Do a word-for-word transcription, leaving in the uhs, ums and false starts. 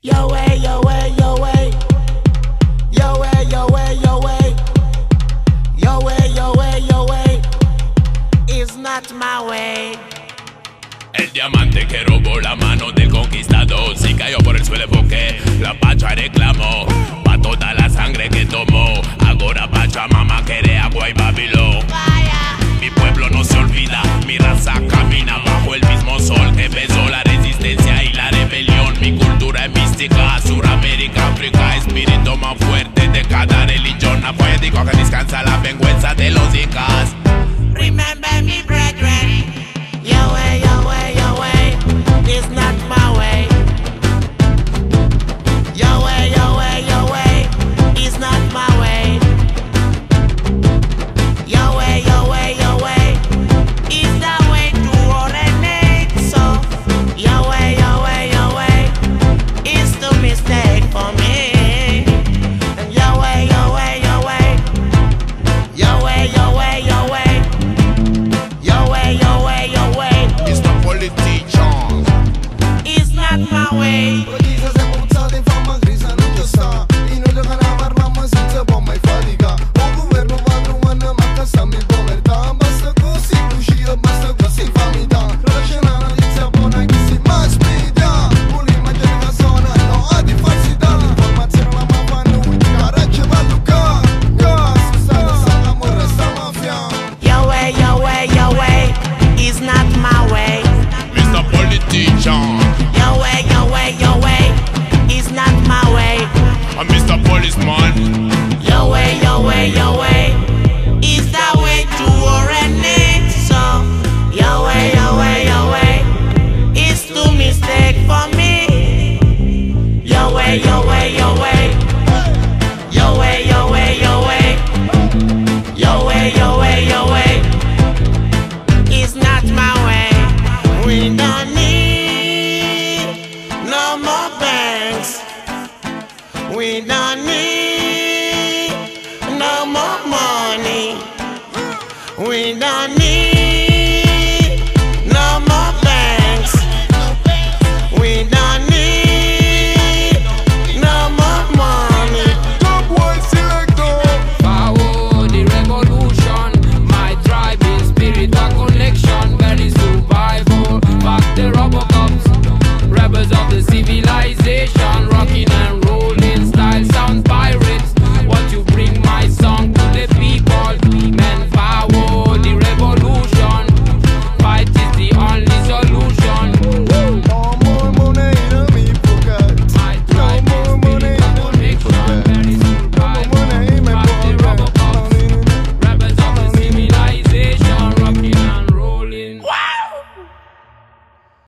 Yo way, yo way, yo way. Yo way, yo way, yo way. Yo way, yo way, yo way. It's not my way. El diamante que robó la mano del conquistador si cayó por el suelo porque la pacha reclamó pa toda la sangre que tomó. Ahora pacha mamá quiere agua y Babilón. Mi pueblo no se olvida.